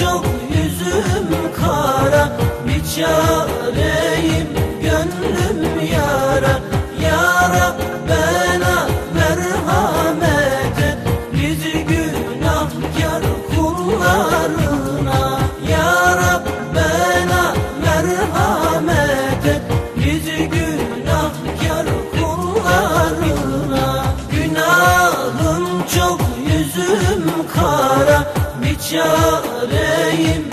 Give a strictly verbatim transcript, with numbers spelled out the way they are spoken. çok yüzüm kara, bir çareyim gönlüm yara. Ya Rab bana merhamet et, bizi günahkar kullarına. Ya Rab bana merhamet et, bizi günahkar kullarına. Günahım çok yüzüm kara, bir çareyim